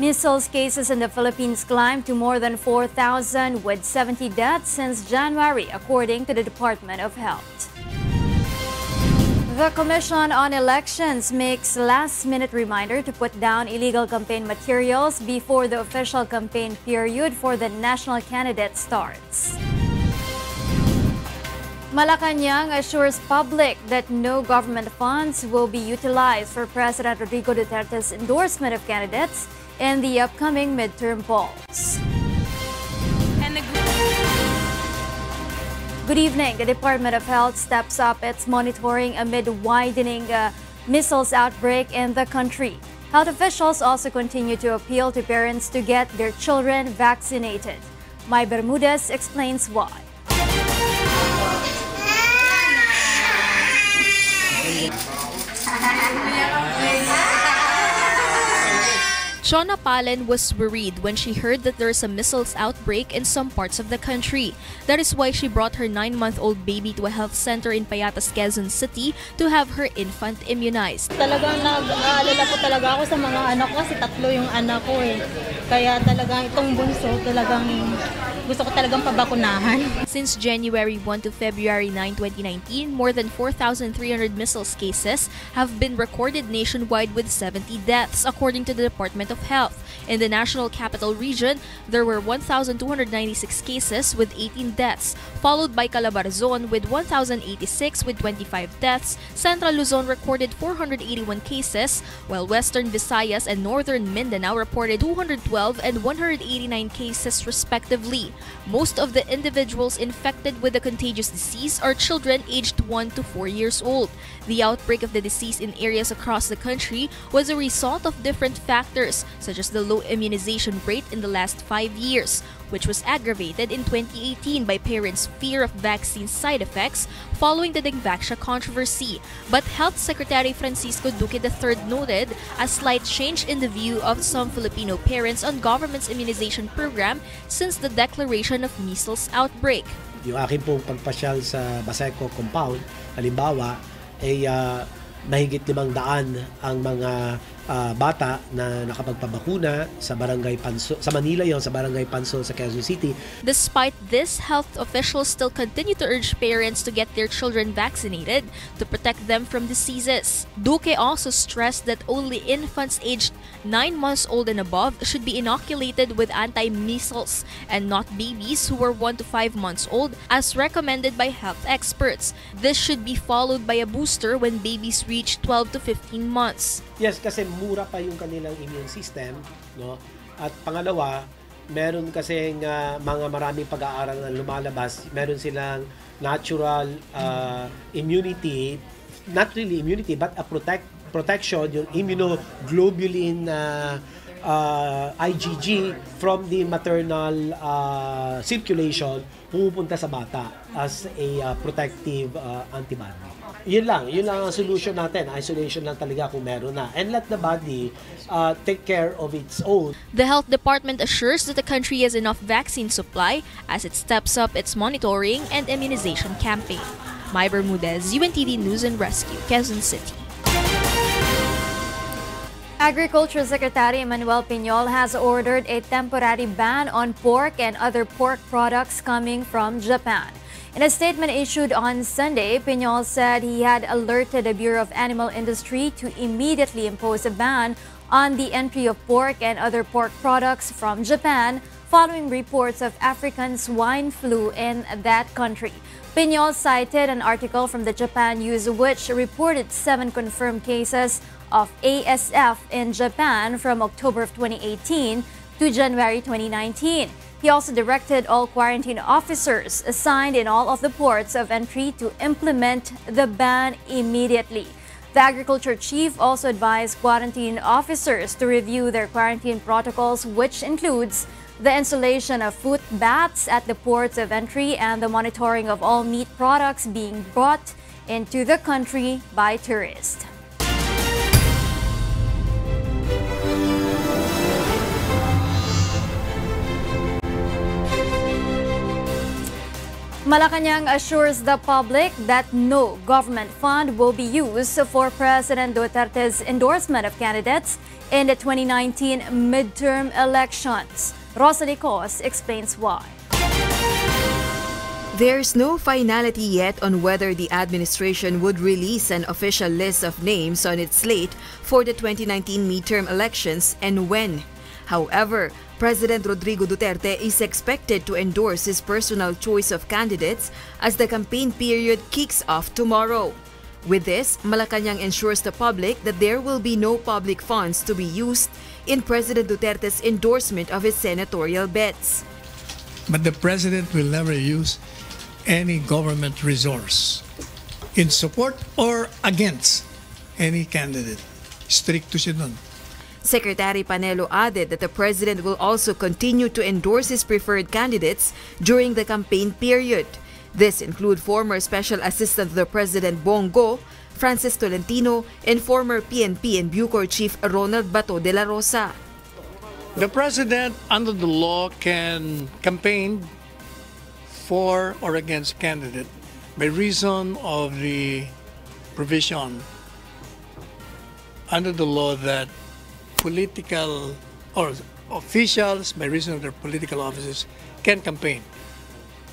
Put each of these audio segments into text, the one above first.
Measles cases in the Philippines climbed to more than 4,000 with 70 deaths since January, according to the Department of Health. The Commission on Elections makes last-minute reminder to put down illegal campaign materials before the official campaign period for the national candidate starts. Malacañang assures public that no government funds will be utilized for President Rodrigo Duterte's endorsement of candidates in the upcoming midterm polls. Good evening. The Department of Health steps up its monitoring amid widening measles outbreak in the country. Health officials also continue to appeal to parents to get their children vaccinated. May Bermudez explains why. Shona Palen was worried when she heard that there's a measles outbreak in some parts of the country. That is why she brought her 9-month-old baby to a health center in Payatas, Quezon City to have her infant immunized. Talagang nag-aalala po talaga ako sa mga anak ko kasi 3 yung anak ko eh. Kaya talagang itong bunso talagang gusto ko talagang pabakunahan. Since January 1 to February 9, 2019, more than 4,300 measles cases have been recorded nationwide with 70 deaths according to the Department of Health. In the National Capital Region, there were 1,296 cases with 18 deaths, followed by Calabarzon with 1,086 with 25 deaths. Central Luzon recorded 481 cases, while Western Visayas and Northern Mindanao reported 212 and 189 cases respectively. Most of the individuals infected with the contagious disease are children aged 1 to 4 years old. The outbreak of the disease in areas across the country was a result of different factors, such as the low immunization rate in the last 5 years, which was aggravated in 2018 by parents' fear of vaccine side effects following the Dengvaxia controversy. But Health Secretary Francisco Duque III noted a slight change in the view of some Filipino parents on government's immunization program since the declaration of measles outbreak. Yung aking pong pagpasyal sa Baseco Compound, halimbawa, ay mahigit 500 ang mga bata na nakapagpabakuna sa Barangay Pansol, sa Manila yon, sa Barangay Pansol sa Quezon City. Despite this, health officials still continue to urge parents to get their children vaccinated to protect them from diseases. Duque also stressed that only infants aged 9 months old and above should be inoculated with anti-measles and not babies who were 1 to 5 months old as recommended by health experts. This should be followed by a booster when babies reach 12 to 15 months. Yes, kasi mura pa yung kanilang immune system, no? At pangalawa, meron kasing mga maraming pag-aaral na lumalabas, meron silang natural immunity, not really immunity but a protection, yung immunoglobulin IgG from the maternal circulation pupunta sa bata as a protective antibody. Yun lang ang solution natin. Isolation lang talaga kung meron na. And let the body take care of its own. The Health Department assures that the country has enough vaccine supply as it steps up its monitoring and immunization campaign. May Bermudez, UNTV News and Rescue, Quezon City. Agriculture Secretary Manuel Piñol has ordered a temporary ban on pork and other pork products coming from Japan. In a statement issued on Sunday, Piñol said he had alerted the Bureau of Animal Industry to immediately impose a ban on the entry of pork and other pork products from Japan following reports of African swine flu in that country. Piñol cited an article from the Japan News which reported 7 confirmed cases of ASF in Japan from October of 2018 to January 2019. He also directed all quarantine officers assigned in all of the ports of entry to implement the ban immediately. The agriculture chief also advised quarantine officers to review their quarantine protocols, which includes the installation of foot baths at the ports of entry and the monitoring of all meat products being brought into the country by tourists. Malacañang assures the public that no government fund will be used for President Duterte's endorsement of candidates in the 2019 midterm elections. Rosalie Cos explains why. There's no finality yet on whether the administration would release an official list of names on its slate for the 2019 midterm elections and when. However, President Rodrigo Duterte is expected to endorse his personal choice of candidates as the campaign period kicks off tomorrow. With this, Malacañang ensures the public that there will be no public funds to be used in President Duterte's endorsement of his senatorial bets. But the president will never use any government resource in support or against any candidate. Stricto siya dun. Secretary Panelo added that the president will also continue to endorse his preferred candidates during the campaign period. This includes former Special Assistant to the President Bongo, Francis Tolentino, and former PNP and Bucor Chief Ronald Bato de la Rosa. The president, under the law, can campaign for or against candidate by reason of the provision under the law that political or officials, by reason of their political offices, can campaign.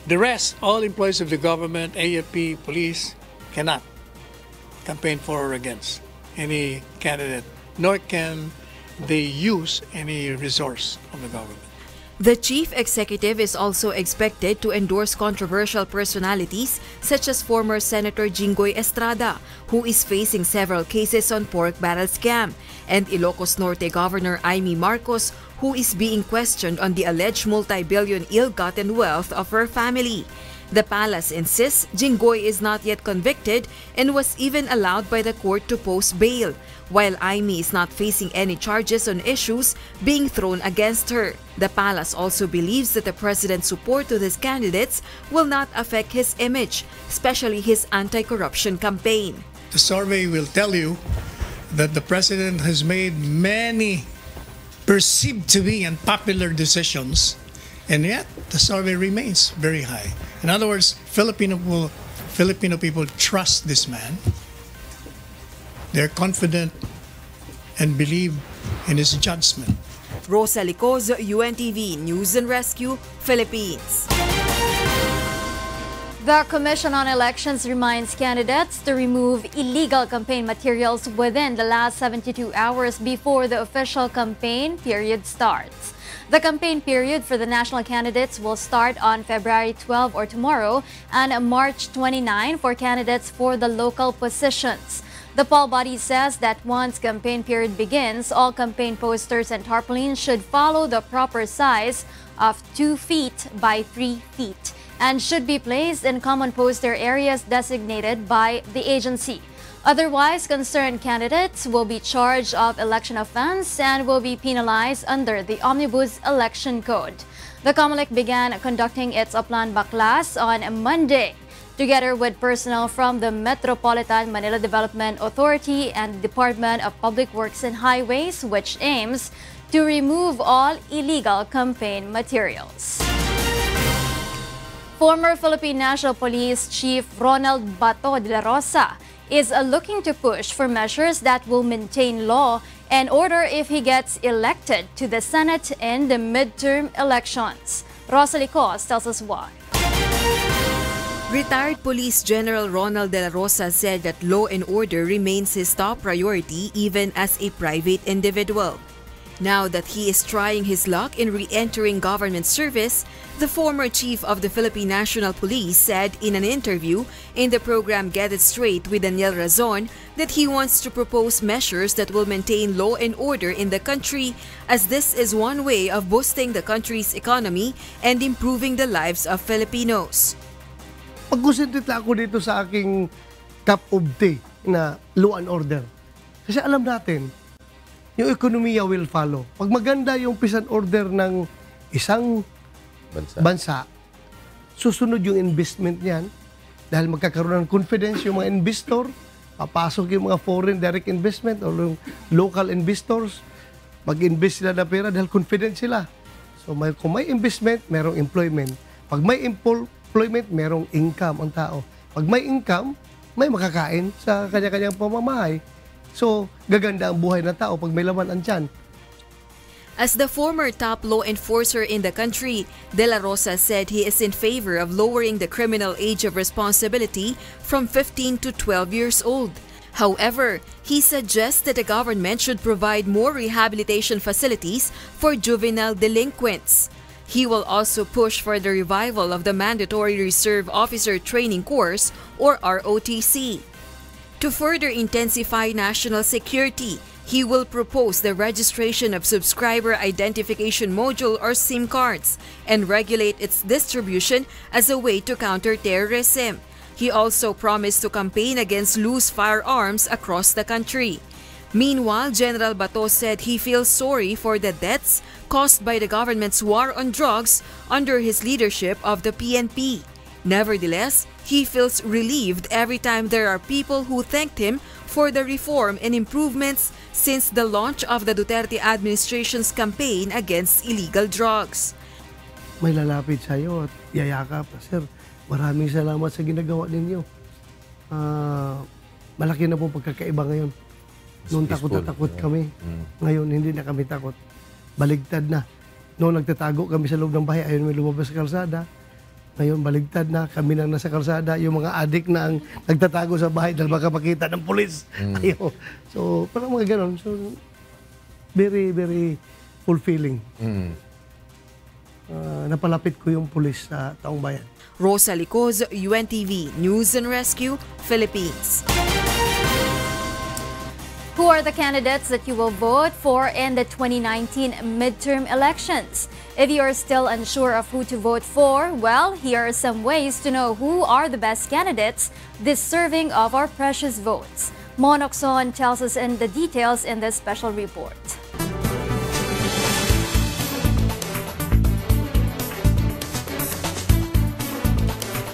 The rest, all employees of the government, AFP, police, cannot campaign for or against any candidate, nor can they use any resource of the government. The chief executive is also expected to endorse controversial personalities such as former Senator Jinggoy Estrada, who is facing several cases on pork barrel scam, and Ilocos Norte Governor Aimee Marcos, who is being questioned on the alleged multi-billion ill-gotten wealth of her family. The palace insists Jinggoy is not yet convicted and was even allowed by the court to post bail, while Aimee is not facing any charges on issues being thrown against her. The palace also believes that the president's support to these candidates will not affect his image, especially his anti-corruption campaign. The survey will tell you that the president has made many perceived to be unpopular decisions, and yet the survey remains very high. In other words, Filipino people trust this man. They're confident and believe in his judgment. Rosalie Cos, UNTV News and Rescue, Philippines. The Commission on Elections reminds candidates to remove illegal campaign materials within the last 72 hours before the official campaign period starts. The campaign period for the national candidates will start on February 12 or tomorrow and March 29 for candidates for the local positions. The poll body says that once campaign period begins, all campaign posters and tarpaulins should follow the proper size of 2 feet by 3 feet. And should be placed in common poster areas designated by the agency. Otherwise, concerned candidates will be charged of election offense and will be penalized under the Omnibus Election Code. The COMELEC began conducting its Uplan Baklas on Monday, together with personnel from the Metropolitan Manila Development Authority and the Department of Public Works and Highways, which aims to remove all illegal campaign materials. Former Philippine National Police Chief Ronald Bato de la Rosa is looking to push for measures that will maintain law and order if he gets elected to the Senate in the midterm elections. Rosalie Cos tells us why. Retired Police General Ronald de la Rosa said that law and order remains his top priority even as a private individual. Now that he is trying his luck in re-entering government service, the former chief of the Philippine National Police said in an interview in the program Get It Straight with Daniel Razon that he wants to propose measures that will maintain law and order in the country, as this is one way of boosting the country's economy and improving the lives of Filipinos. Pag-concentrate lang ako dito sa aking cup of tea na law and order. Kasi alam natin, yung ekonomiya will follow. Pag maganda yung peace and order ng isang bansa, susunod yung investment niyan dahil magkakaroon ng confidence yung mga investor, papasok yung mga foreign direct investment o yung local investors, mag-invest sila na pera dahil confident sila. So kung may investment, merong employment. Pag may employment, merong income ang tao. Pag may income, may makakain sa kanya-kanyang pamamahay. So, gaganda ang buhay ng tao pag may laman ang tiyan. As the former top law enforcer in the country, De La Rosa said he is in favor of lowering the criminal age of responsibility from 15 to 12 years old. However, he suggests that the government should provide more rehabilitation facilities for juvenile delinquents. He will also push for the revival of the Mandatory Reserve Officer Training Course, or ROTC. To further intensify national security, he will propose the registration of subscriber identification module or SIM cards and regulate its distribution as a way to counter terrorism. He also promised to campaign against loose firearms across the country. Meanwhile, General Bato said he feels sorry for the deaths caused by the government's war on drugs under his leadership of the PNP. Nevertheless, he feels relieved every time there are people who thanked him for the reform and improvements since the launch of the Duterte administration's campaign against illegal drugs. May lalapit sa'yo at yayakap. Sir, maraming salamat sa ginagawa ninyo. Malaki na po pagkakaiba ngayon. Noon takot na takot kami. Ngayon hindi na kami takot. Baligtad na. Noon nagtatago kami sa loob ng bahay, ayun may lumabas sa kalsada. Ngayon, baligtad na. Kami nang nasa kalsada. Yung mga adik na ang nagtatago sa bahay dahil baka makita ng pulis. Ayun. So, parang mga ganon. So, very, very fulfilling. Napalapit ko yung pulis sa taong bayan. Rosa Licoz, UNTV News and Rescue, Philippines. Who are the candidates that you will vote for in the 2019 midterm elections? If you are still unsure of who to vote for, well, here are some ways to know who are the best candidates deserving of our precious votes. Mon Ocson tells us in the details in this special report.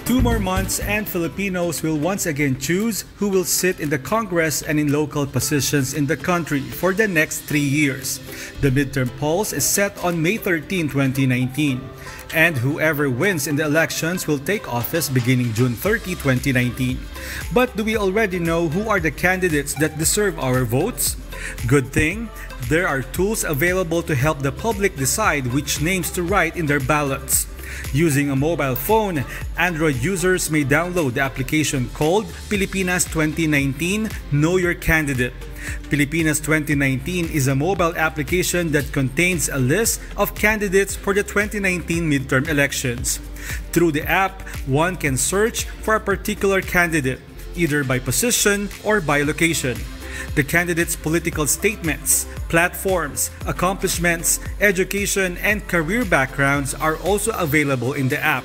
Two more months and Filipinos will once again choose who will sit in the Congress and in local positions in the country for the next 3 years. The midterm polls is set on May 13, 2019. And whoever wins in the elections will take office beginning June 30, 2019. But do we already know who are the candidates that deserve our votes? Good thing, there are tools available to help the public decide which names to write in their ballots. Using a mobile phone, Android users may download the application called Pilipinas 2019 Know Your Candidate. Pilipinas 2019 is a mobile application that contains a list of candidates for the 2019 midterm elections. Through the app, one can search for a particular candidate, either by position or by location. The candidates' political statements, platforms, accomplishments, education, and career backgrounds are also available in the app.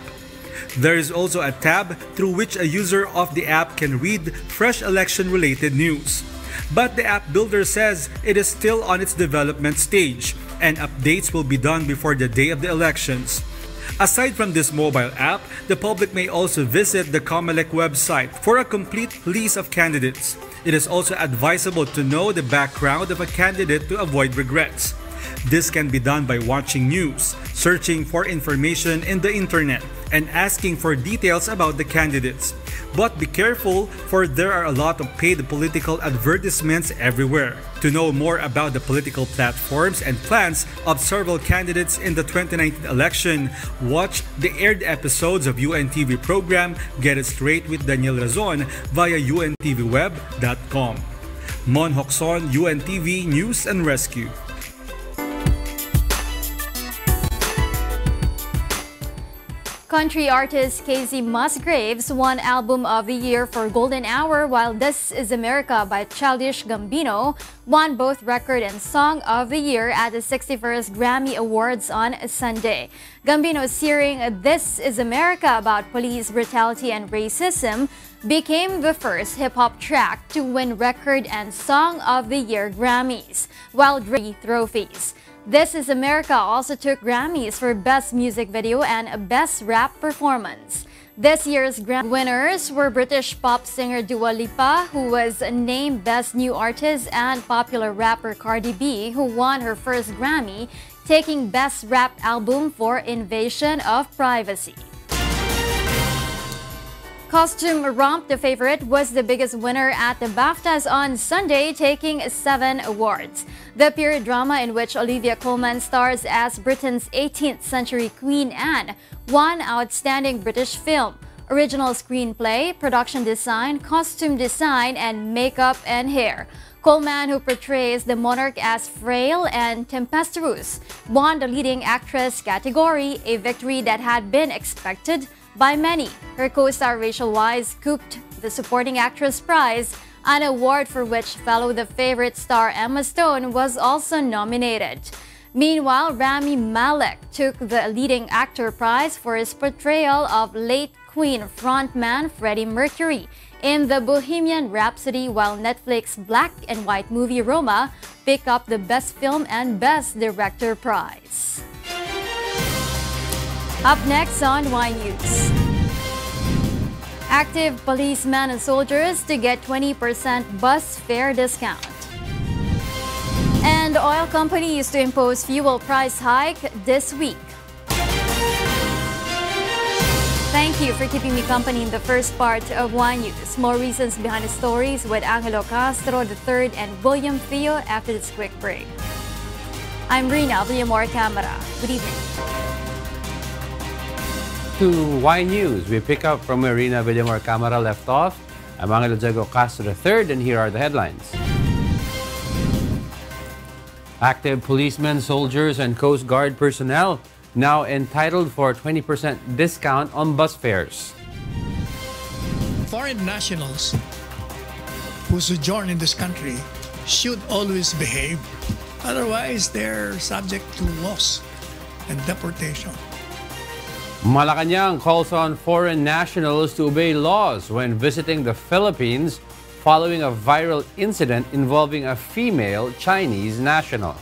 There is also a tab through which a user of the app can read fresh election-related news. But the app builder says it is still on its development stage, and updates will be done before the day of the elections. Aside from this mobile app, the public may also visit the COMELEC website for a complete list of candidates. It is also advisable to know the background of a candidate to avoid regrets. This can be done by watching news, searching for information in the internet, and asking for details about the candidates. But be careful, for there are a lot of paid political advertisements everywhere. To know more about the political platforms and plans of several candidates in the 2019 election, watch the aired episodes of UNTV program Get It Straight with Daniel Razon via untvweb.com. Mon Hokson, UNTV News and Rescue. Country artist Casey Musgraves won Album of the Year for Golden Hour, while This Is America by Childish Gambino won both Record and Song of the Year at the 61st Grammy Awards on Sunday. Gambino's hearing This Is America about police brutality and racism became the first hip-hop track to win Record and Song of the Year Grammys, while Grammy trophies. This Is America also took Grammys for Best Music Video and Best Rap Performance. This year's Grammy winners were British pop singer Dua Lipa, who was named Best New Artist, and popular rapper Cardi B, who won her first Grammy, taking Best Rap Album for Invasion of Privacy. Costume romp The Favourite was the biggest winner at the BAFTAs on Sunday, taking 7 awards. The period drama in which Olivia Colman stars as Britain's 18th century Queen Anne won Outstanding British Film, Original Screenplay, Production Design, Costume Design, and Makeup and Hair. Colman, who portrays the monarch as frail and tempestuous, won the Leading Actress category, a victory that had been expected by many. Her co-star Rachel Weisz cooked the Supporting Actress prize, an award for which fellow The Favourite star Emma Stone was also nominated. Meanwhile, Rami Malek took the Leading Actor prize for his portrayal of late Queen frontman Freddie Mercury in the Bohemian Rhapsody, while Netflix black and white movie Roma picked up the Best Film and Best Director prize. Up next on Y News. Active policemen and soldiers to get 20% bus fare discount. And oil companies to impose fuel price hike this week. Thank you for keeping me company in the first part of Y News. More reasons behind the stories with Angelo Castro III and William Theo after this quick break. I'm Rina Villamor Camara. Good evening. To Y News, we pick up from where Rina Villamor-Camara left off. I'm Angelo Diego Castro III, and here are the headlines. Active policemen, soldiers, and Coast Guard personnel now entitled for a 20% discount on bus fares. Foreign nationals who sojourn in this country should always behave, otherwise they're subject to loss and deportation. Malacañang calls on foreign nationals to obey laws when visiting the Philippines following a viral incident involving a female Chinese national.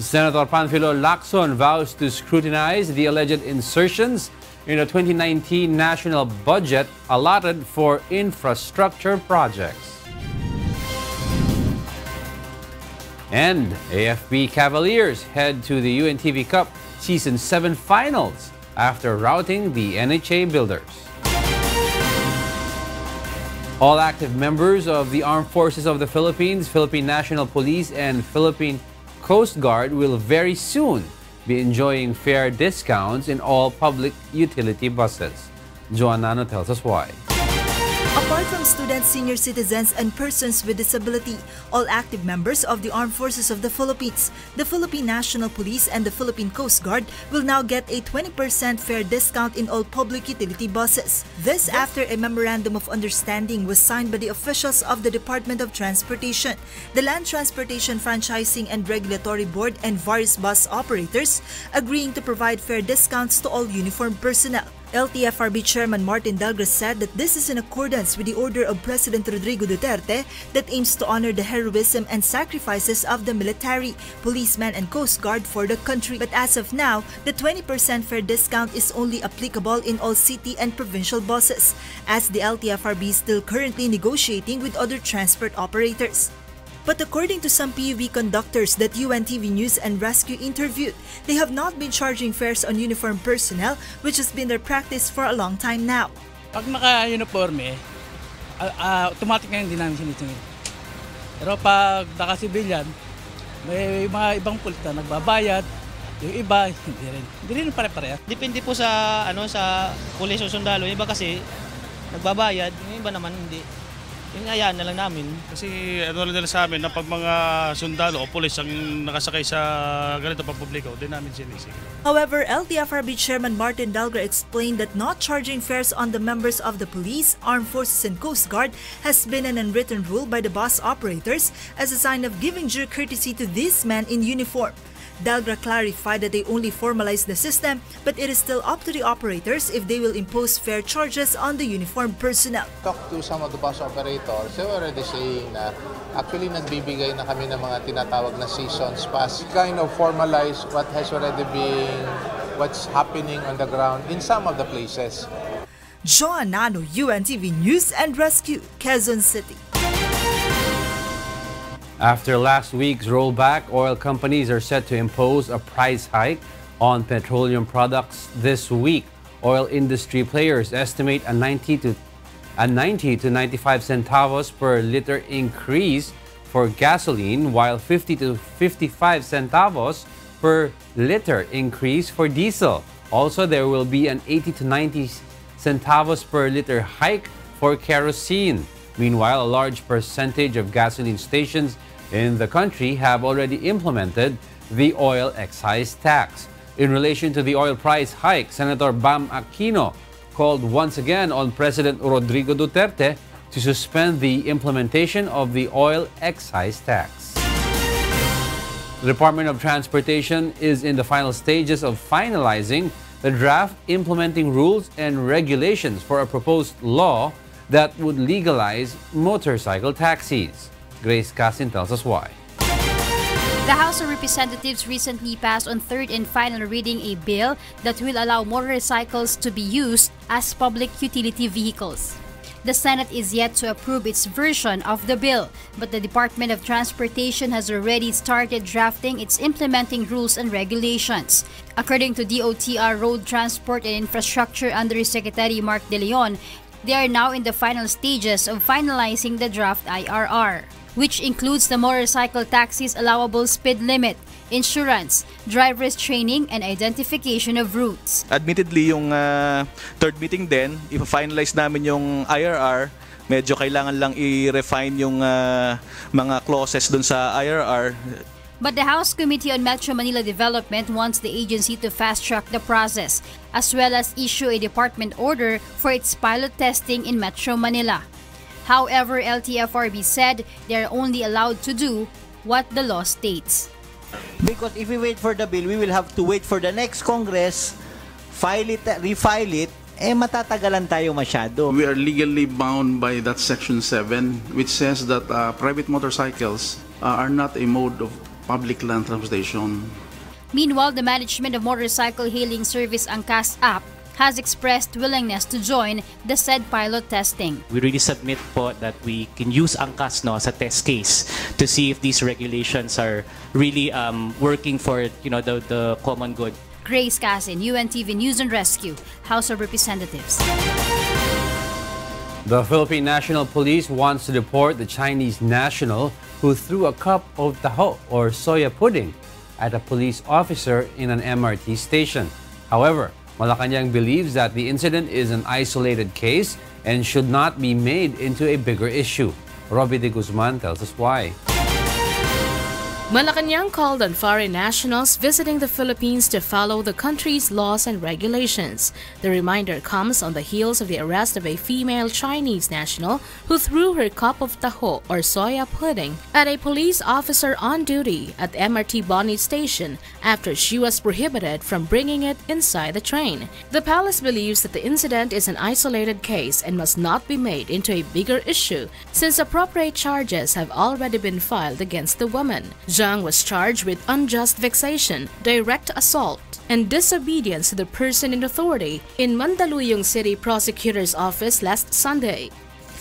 Senator Panfilo Lacson vows to scrutinize the alleged insertions in the 2019 national budget allotted for infrastructure projects. And AFP Cavaliers head to the UNTV Cup Season 7 Finals after routing the NHA Builders. All active members of the Armed Forces of the Philippines, Philippine National Police, and Philippine Coast Guard will very soon be enjoying fare discounts in all public utility buses. Joannano tells us why. Apart from students, senior citizens, and persons with disability, all active members of the Armed Forces of the Philippines, the Philippine National Police, and the Philippine Coast Guard will now get a 20% fare discount in all public utility buses. This after a Memorandum of Understanding was signed by the officials of the Department of Transportation, the Land Transportation Franchising and Regulatory Board, and various bus operators, agreeing to provide fare discounts to all uniformed personnel. LTFRB Chairman Martin Delgras said that this is in accordance with the order of President Rodrigo Duterte that aims to honor the heroism and sacrifices of the military, policemen, and Coast Guard for the country. But as of now, the 20% fare discount is only applicable in all city and provincial buses, as the LTFRB is still currently negotiating with other transport operators. But according to some PUV conductors that UNTV News and Rescue interviewed, they have not been charging fares on uniformed personnel, which has been their practice for a long time now. Pag naka-uniforme, automatic na hindi namin sinisingil. Pero pag naka-sibilyan, may mga ibang pulis na nagbabayad, yung iba hindi rin. Hindi rin pare-pareha. Depende po sa pulis o sundalo. Yung iba kasi nagbabayad, yung iba naman hindi. Inayaan na lang namin. Kasi ano lang nila sa amin na pag mga sundalo o pulis ang nakasakay sa ganito pang publiko, din namin sinisingil. However, LTFRB Chairman Martin Delgras explained that not charging fares on the members of the police, armed forces, and Coast Guard has been an unwritten rule by the bus operators as a sign of giving due courtesy to these men in uniform. Delgras clarified that they only formalized the system, but it is still up to the operators if they will impose fare charges on the uniformed personnel. Talk to some of the bus operators, they were already saying that actually nagbibigay na kami ng mga tinatawag na seasons pass. We kind of formalize what has already been, what's happening on the ground in some of the places. Joannano, UNTV News and Rescue, Quezon City. After last week's rollback, oil companies are set to impose a price hike on petroleum products this week. Oil industry players estimate a 90 to 95 centavos per liter increase for gasoline, while 50 to 55 centavos per liter increase for diesel. Also, there will be an 80 to 90 centavos per liter hike for kerosene. Meanwhile, a large percentage of gasoline stations in the country have already implemented the oil excise tax. In relation to the oil price hike, Senator Bam Aquino called once again on President Rodrigo Duterte to suspend the implementation of the oil excise tax. The Department of Transportation is in the final stages of finalizing the draft implementing rules and regulations for a proposed law that would legalize motorcycle taxis. Grace Casin tells us why. The House of Representatives recently passed on third and final reading a bill that will allow motorcycles to be used as public utility vehicles. The Senate is yet to approve its version of the bill, but the Department of Transportation has already started drafting its implementing rules and regulations. According to DOTR Road Transport and Infrastructure Undersecretary Mark De Leon, they are now in the final stages of finalizing the draft IRR, which includes the motorcycle taxi's allowable speed limit, insurance, driver's training, and identification of routes. Admittedly, yung third meeting din, ipa-finalize namin yung IRR, medyo kailangan lang i-refine yung mga clauses dun sa IRR. But the House Committee on Metro Manila Development wants the agency to fast-track the process, as well as issue a department order for its pilot testing in Metro Manila. However, LTFRB said they are only allowed to do what the law states. Because if we wait for the bill, we will have to wait for the next Congress, file it, refile it, matatagalan tayo masyado. We are legally bound by that Section 7, which says that private motorcycles are not a mode of public land transportation. Meanwhile, the management of motorcycle hailing service Angkas app has expressed willingness to join the said pilot testing. We really submit po that we can use Angkas as a test case to see if these regulations are really working for the common good. Grace Casin, UNTV News and Rescue, House of Representatives. The Philippine National Police wants to deport the Chinese national who threw a cup of taho or soya pudding at a police officer in an MRT station. However, Malacañang believes that the incident is an isolated case and should not be made into a bigger issue. Robbie De Guzman tells us why. Malacañang called on foreign nationals visiting the Philippines to follow the country's laws and regulations. The reminder comes on the heels of the arrest of a female Chinese national who threw her cup of taho or soya pudding at a police officer on duty at the MRT Boni station after she was prohibited from bringing it inside the train. The palace believes that the incident is an isolated case and must not be made into a bigger issue since appropriate charges have already been filed against the woman. Zhang was charged with unjust vexation, direct assault, and disobedience to the person in authority in Mandaluyong City Prosecutor's Office last Sunday.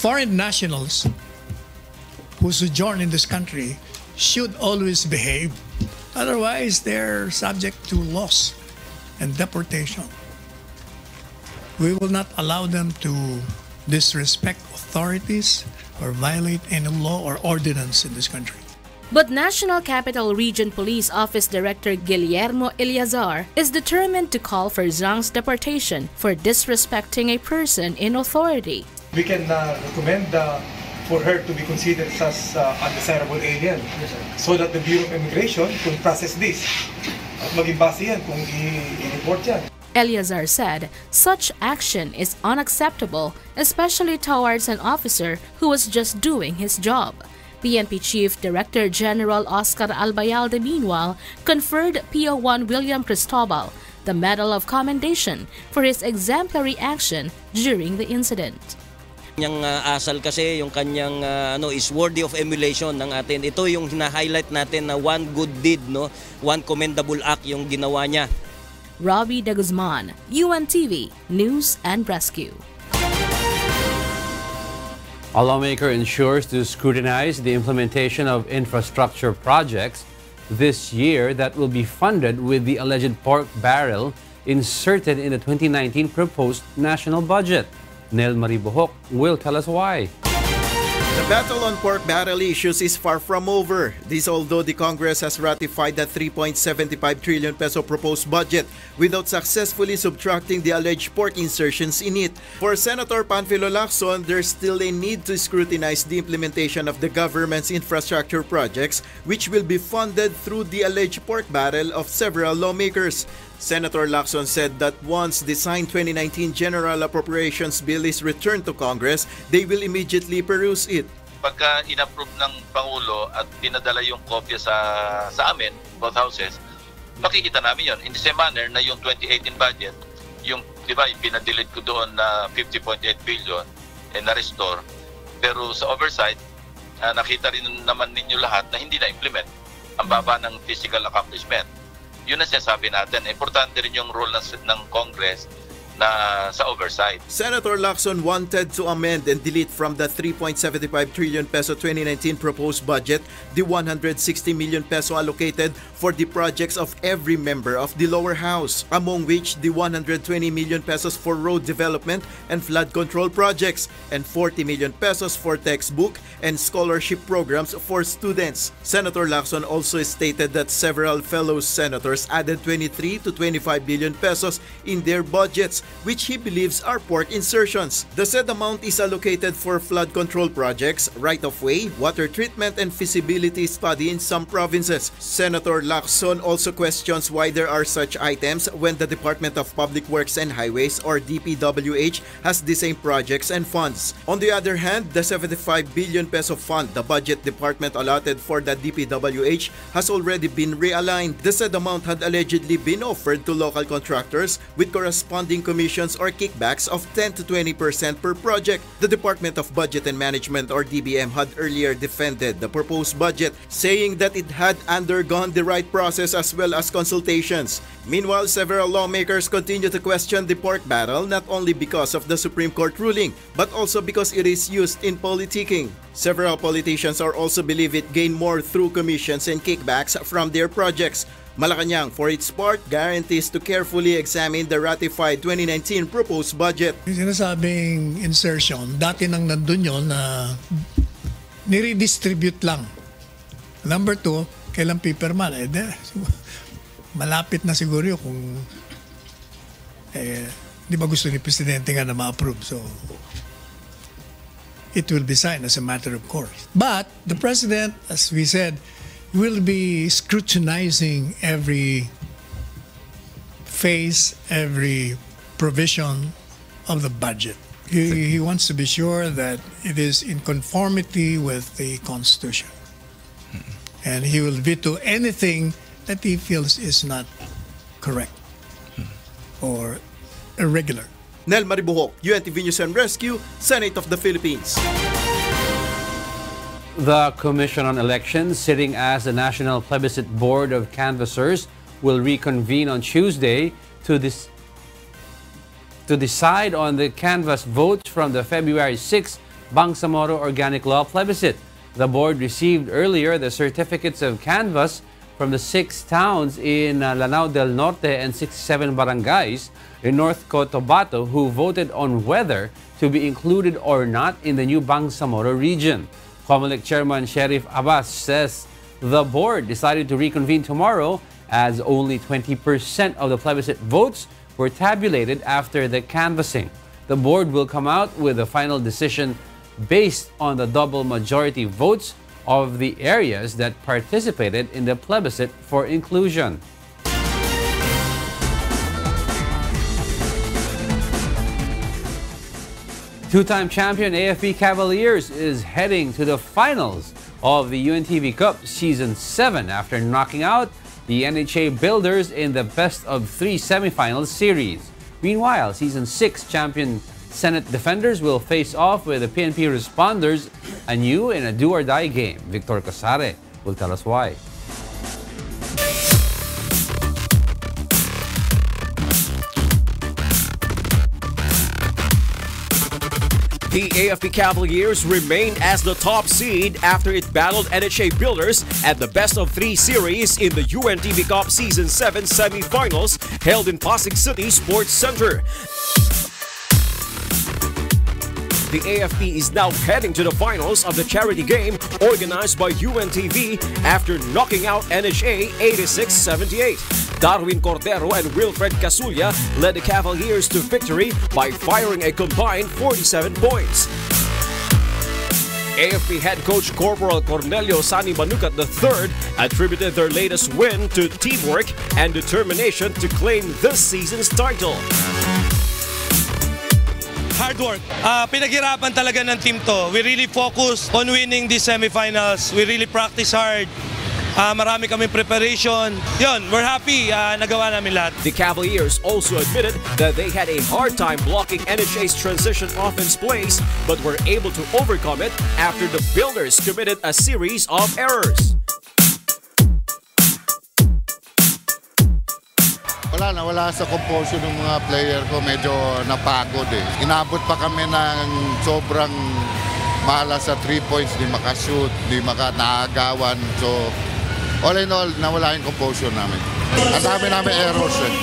Foreign nationals who sojourn in this country should always behave, otherwise they're subject to loss and deportation. We will not allow them to disrespect authorities or violate any law or ordinance in this country. But National Capital Region Police Office Director Guillermo Eliazar is determined to call for Zhang's deportation for disrespecting a person in authority. We can recommend for her to be considered as undesirable alien so that the Bureau of Immigration can process this. At maging base yan kung i-report yan. Eliazar said such action is unacceptable, especially towards an officer who was just doing his job. PNP Chief Director General Oscar Albayalde, meanwhile, conferred PO1 William Cristobal the Medal of Commendation for his exemplary action during the incident. Yung asal kasi, yung kanyang is worthy of emulation ng atin. Ito yung hina-highlight natin na one good deed, no? One commendable act yung ginawa niya. Robbie De Guzman, UNTV News and Rescue. A lawmaker ensures to scrutinize the implementation of infrastructure projects this year that will be funded with the alleged pork barrel inserted in the 2019 proposed national budget. Nel Maribohok will tell us why. The battle on pork barrel issues is far from over. This although the Congress has ratified the 3.75 trillion peso proposed budget without successfully subtracting the alleged pork insertions in it. For Senator Panfilo Lacson, there's still a need to scrutinize the implementation of the government's infrastructure projects, which will be funded through the alleged pork barrel of several lawmakers. Senator Lacson said that once the signed 2019 General Appropriations Bill is returned to Congress, they will immediately peruse it. Pagka in-approve ng Pangulo at pinadala yung kopya sa amin, both houses, makikita namin yun. In the same manner na yung 2018 budget, yung diba, pinadelete ko doon na 50.8 billion and na-restore. Pero sa oversight, nakita rin naman ninyo lahat na hindi na-implement ang baba ng physical accomplishment. Yun ang sinasabi natin. Importante rin yung role ng Congress na sa oversight. Senator Lacson wanted to amend and delete from the 3.75 trillion peso 2019 proposed budget the 160 million peso allocated for the projects of every member of the lower house, among which the 120 million pesos for road development and flood control projects and 40 million pesos for textbook and scholarship programs for students. Senator Lacson also stated that several fellow senators added 23 to 25 billion pesos in their budgets, which he believes are pork insertions. The said amount is allocated for flood control projects, right-of-way, water treatment, and feasibility study in some provinces. Senator Lacson also questions why there are such items when the Department of Public Works and Highways, or DPWH, has the same projects and funds. On the other hand, the 75 billion peso fund the budget department allotted for the DPWH has already been realigned. The said amount had allegedly been offered to local contractors with corresponding commissions or kickbacks of 10 to 20% per project. The Department of Budget and Management, or DBM, had earlier defended the proposed budget, saying that it had undergone the right process as well as consultations. Meanwhile, several lawmakers continue to question the pork barrel not only because of the Supreme Court ruling, but also because it is used in politicking. Several politicians are also believe it gained more through commissions and kickbacks from their projects. Malacañang, for its part, guarantees to carefully examine the ratified 2019 proposed budget. Yung sinasabing insertion, dati nang nandun yun na niredistribute lang. Number two, kailan paperman? Malapit na siguro yun kung di ba gusto ni Presidente nga na ma-approve. So, it will be signed as a matter of course. But the President, as we said, will be scrutinizing every phase, every provision of the budget. He wants to be sure that it is in conformity with the Constitution. And he will veto anything that he feels is not correct or irregular. Nel Maribohok, UNTV News and Rescue, Senate of the Philippines. The Commission on Elections, sitting as the National Plebiscite Board of Canvassers, will reconvene on Tuesday to decide on the canvass votes from the February 6 Bangsamoro Organic Law plebiscite. The board received earlier the certificates of canvass from the 6 towns in Lanao del Norte and 67 barangays in North Cotabato who voted on whether to be included or not in the new Bangsamoro region. Comelec Chairman Sheriff Abbas says the board decided to reconvene tomorrow as only 20% of the plebiscite votes were tabulated after the canvassing. The board will come out with a final decision based on the double majority votes of the areas that participated in the plebiscite for inclusion. Two-time champion AFP Cavaliers is heading to the finals of the UNTV Cup Season 7 after knocking out the NHA Builders in the best-of-3 semifinals series. Meanwhile, Season 6 champion Senate Defenders will face off with the PNP Responders anew in a do-or-die game. Victor Casare will tell us why. The AFP Cavaliers remained as the top seed after it battled NHA Builders at the best-of-3 series in the UNTV Cup Season 7 semi-finals held in Pasig City Sports Center. The AFP is now heading to the finals of the charity game organized by UNTV after knocking out NHA 86-78. Darwin Cordero and Wilfred Casulla led the Cavaliers to victory by firing a combined 47 points. AFP head coach Corporal Cornelio Sani Manukat III attributed their latest win to teamwork and determination to claim this season's title. Hard work. Pinaghirapan talaga ng team to. We really focused on winning the semifinals. We really practice hard. Marami kami preparation. Yun, we're happy. Nagawa namin lahat. The Cavaliers also admitted that they had a hard time blocking NHA's transition offense plays but were able to overcome it after the Builders committed a series of errors. Wala sa composure ng mga player ko, medyo napagod eh. Inabot pa kami ng sobrang mahala sa 3 points, di makashoot, di makanaagawan. So, all in all, nawala yung composure namin. Ang dami namin errors eh.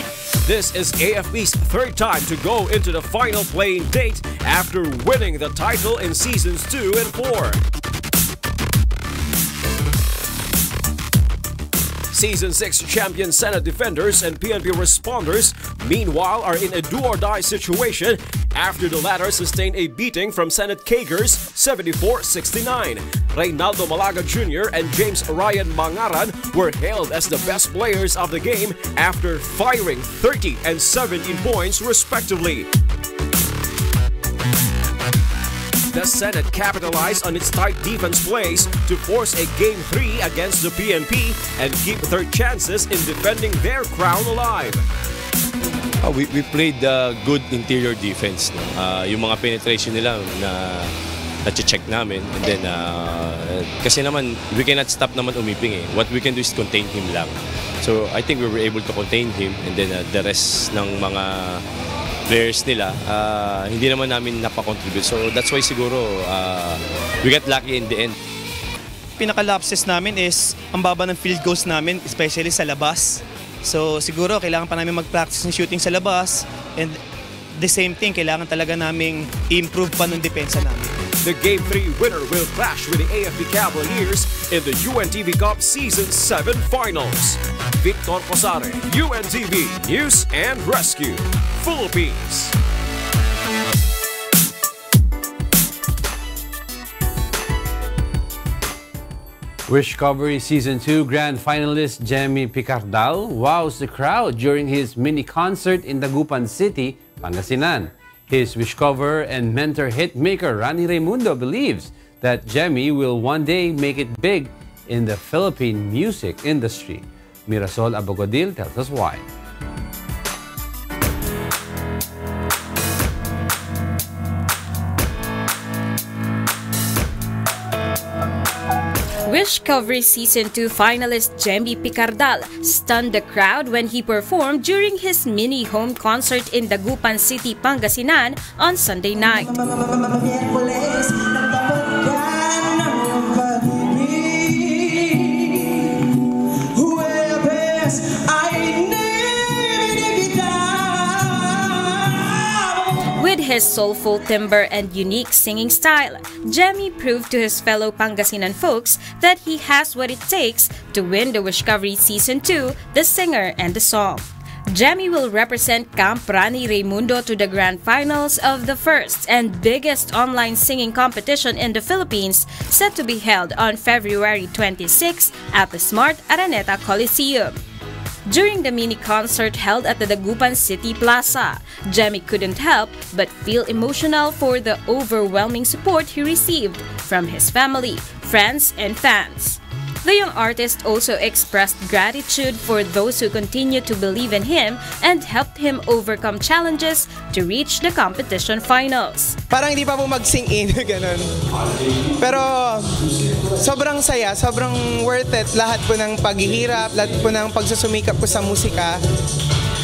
This is AFP's third time to go into the final playing date after winning the title in seasons 2 and 4. Season 6 champion Senate defenders and PNP responders, meanwhile, are in a do-or-die situation after the latter sustained a beating from Senate Kagers 74-69. Reynaldo Malaga Jr. and James Ryan Mangaran were hailed as the best players of the game after firing 30 and 17 points respectively. The Senate capitalized on its tight defense plays to force a Game 3 against the PNP and keep their chances in defending their crown alive. We played good interior defense. No? Yung mga penetration nila na na-check namin. And then, kasi naman, we cannot stop naman umiping eh. What we can do is contain him lang. So I think we were able to contain him and then the rest ng mga players nila, hindi naman namin napakontribute. So that's why siguro we got lucky in the end. Pinaka-lapses namin is ang baba ng field goals namin, especially sa labas. So siguro kailangan pa namin mag-practice ng shooting sa labas and the same thing, kailangan talaga namin improve pa ng depensa namin. The Game 3 winner will clash with the AFP Cavaliers in the UNTV Cup Season 7 Finals. Victor Posare, UNTV News and Rescue. Philippines. Wishcovery Season 2 Grand Finalist Jemmy Picardal wows the crowd during his mini-concert in Dagupan City, Pangasinan. His Wishcover and mentor hitmaker Rannie Raymundo believes that Jemmy will one day make it big in the Philippine music industry. Mirasol Abogodil tells us why. Wishcovery Season 2 finalist Jemmy Picardal stunned the crowd when he performed during his mini-home concert in Dagupan City, Pangasinan on Sunday night. With his soulful timbre and unique singing style, Jemmy proved to his fellow Pangasinan folks that he has what it takes to win the Wishcovery Season 2, the singer and the song. Jemmy will represent Camp Rannie Raymundo to the grand finals of the first and biggest online singing competition in the Philippines, set to be held on February 26 at the Smart Araneta Coliseum. During the mini-concert held at the Dagupan City Plaza, Jemmy couldn't help but feel emotional for the overwhelming support he received from his family, friends, and fans. The young artist also expressed gratitude for those who continue to believe in him and helped him overcome challenges to reach the competition finals. Parang hindi pa po mag-sing in, ganun. Pero sobrang saya, sobrang worth it. Lahat po ng paghihirap, lahat po ng pagsusumikap ko sa musika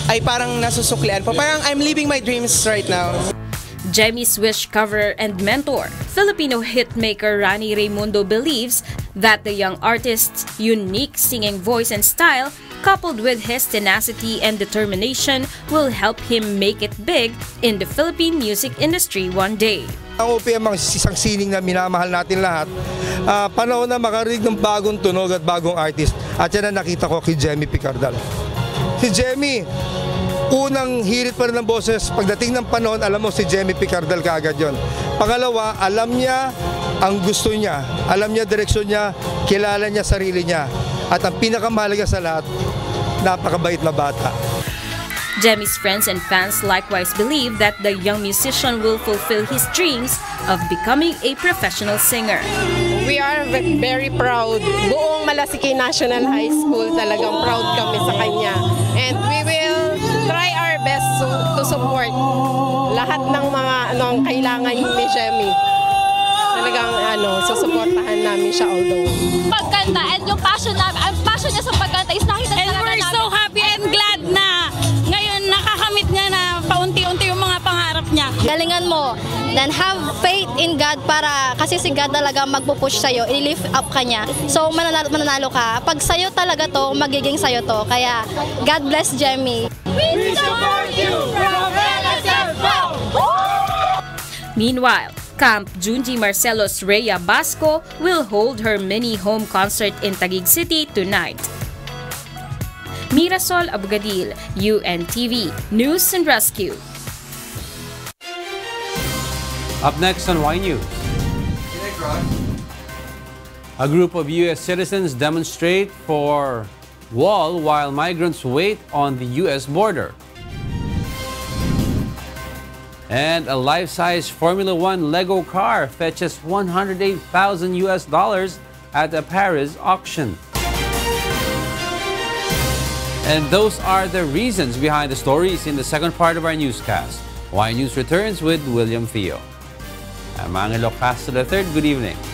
ay parang nasusuklian po. Parang I'm living my dreams right now. Jemmy's Wishcovery and mentor, Filipino hitmaker Rannie Raymundo, believes that the young artist's unique singing voice and style, coupled with his tenacity and determination, will help him make it big in the Philippine music industry one day. Ang OPM ang isang sining na minamahal natin lahat. Panahon na makarinig ng bagong tunog at bagong artist. At yan ang nakita ko kay Jemmy Picardal. Si Jemmy, unang hirit pa rin ng boses. Pagdating ng panahon, alam mo si Jemmy Picardal kaagad yon. Pangalawa, alam niya ang gusto niya. Alam niya direksyon niya, kilala niya sarili niya. At ang pinakamahalaga sa lahat, napakabait na bata. Jemmy's friends and fans likewise believe that the young musician will fulfill his dreams of becoming a professional singer. We are very proud. Buong Malasiki National High School, talagang proud kami sa kanya. And we will try our best to support lahat ng mga kailangan ni Jemmy. Talagang susuportahan namin siya all the way. Pagkanta and yung passion namin, ang passion niya sa pagkanta is nakita talaga namin. And we're so happy and glad na nakakamit niya na paunti-unti yung mga pangarap niya. Galingan mo, then have faith in God para kasi si God talaga magpupush sa'yo, i-lift up ka niya. So mananalo ka, pag sa'yo talaga to, magiging sa'yo to. Kaya God bless Jemmy. We support you from LSFO! Meanwhile, Camp Junji Marcelo's Rhea Basco will hold her mini home concert in Taguig City tonight. Mirasol Abugadil, UNTV News and Rescue. Up next on Y News. A group of U.S. citizens demonstrate for wall while migrants wait on the U.S. border. And a life-size Formula One Lego car fetches $108,000 at a Paris auction. And those are the reasons behind the stories in the second part of our newscast. Y News returns with William Theo. I'm Angelo Castro III. Good evening.